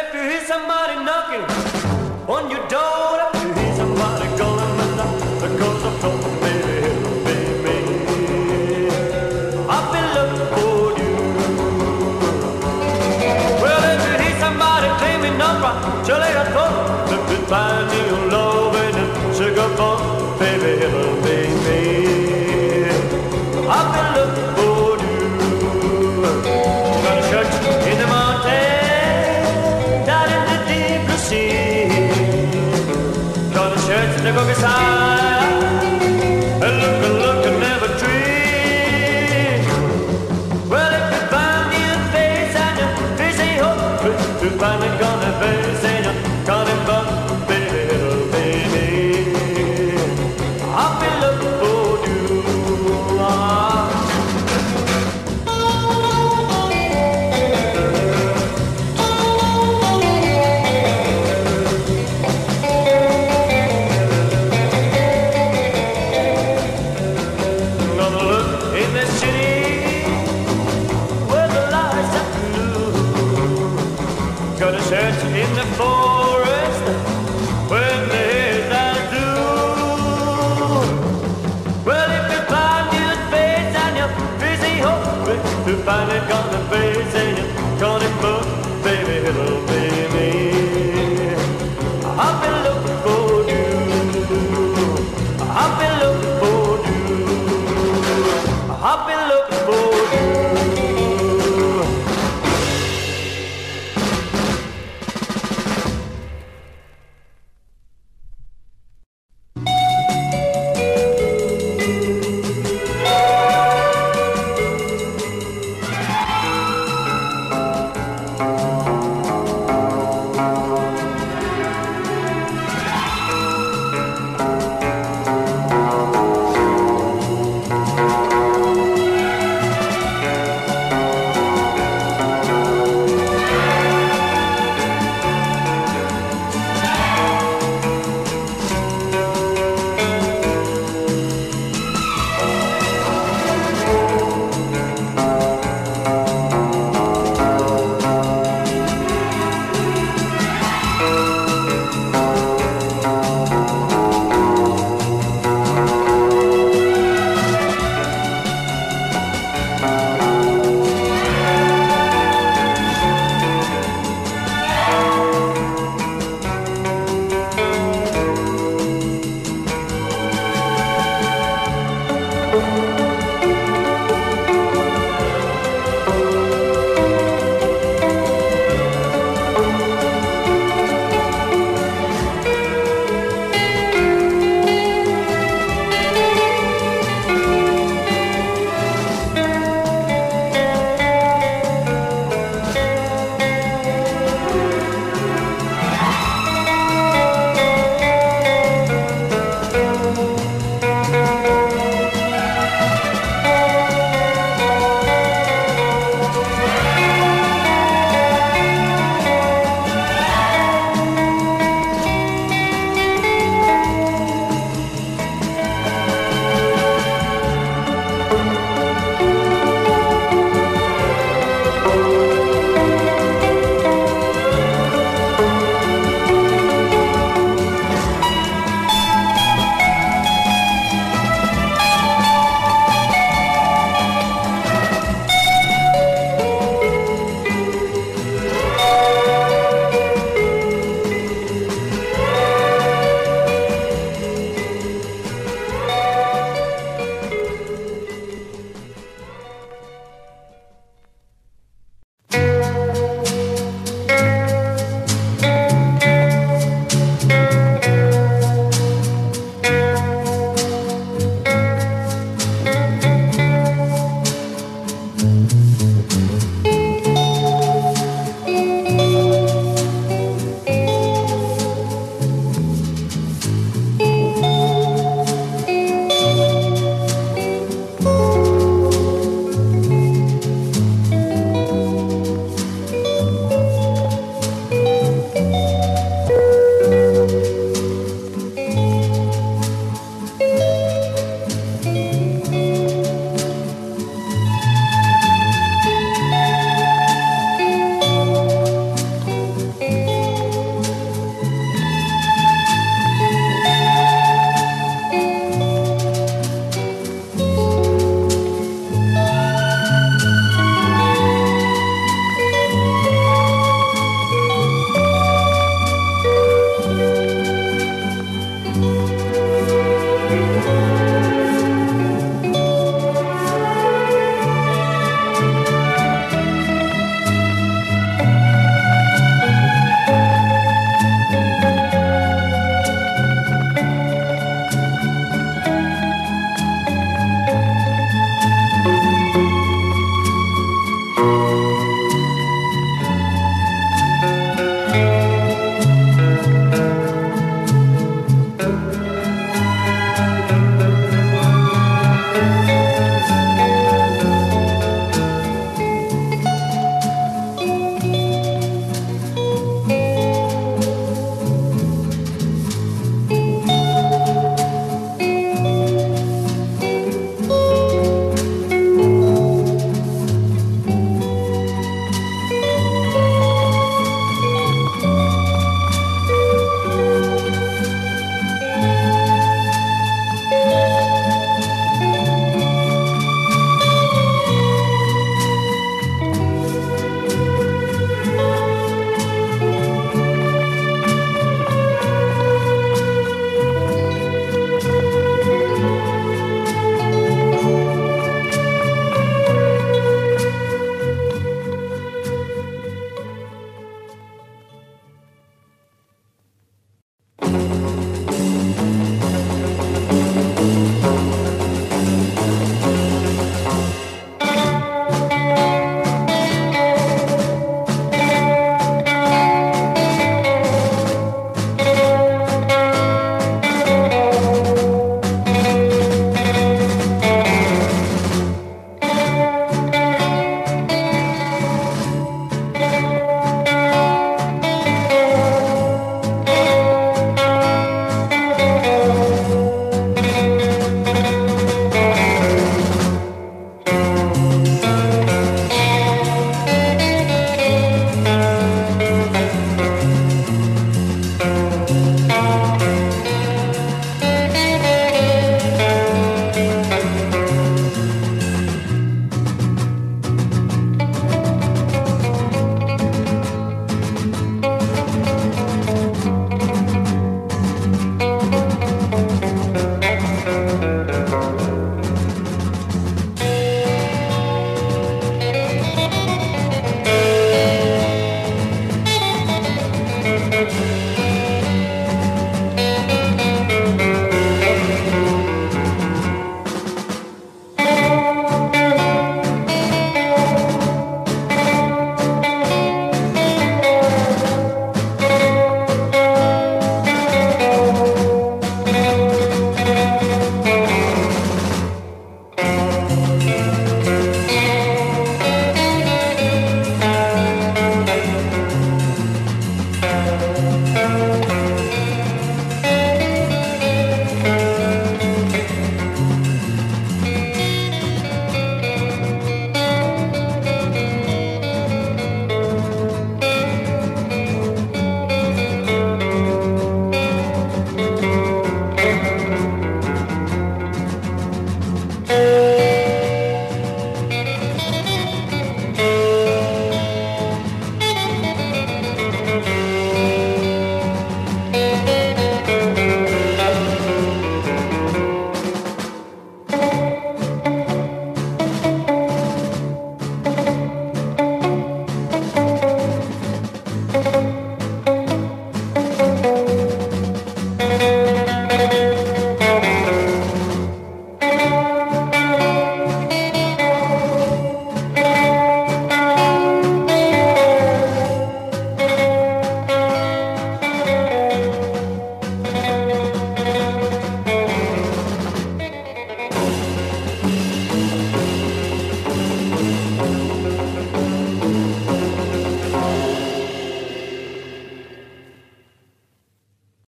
If you hear somebody knocking on your door, if you hear somebody calling my name, because I'm talking, baby, hello, baby, I've been looking for you. Well, if you hear somebody claiming number, surely I thought that we'd find you love and a sugar bomb, baby, hello, baby, I've been looking for you. Go beside and look and never dream. Well, if you find me a face and your face ain't hopeful, if you find me gonna face and you're gonna bump, baby, little baby, I'll be looking for you. Finally got the face and you're gonna book, baby, little baby, I've been looking for you, I've been looking for you, I've been looking for you.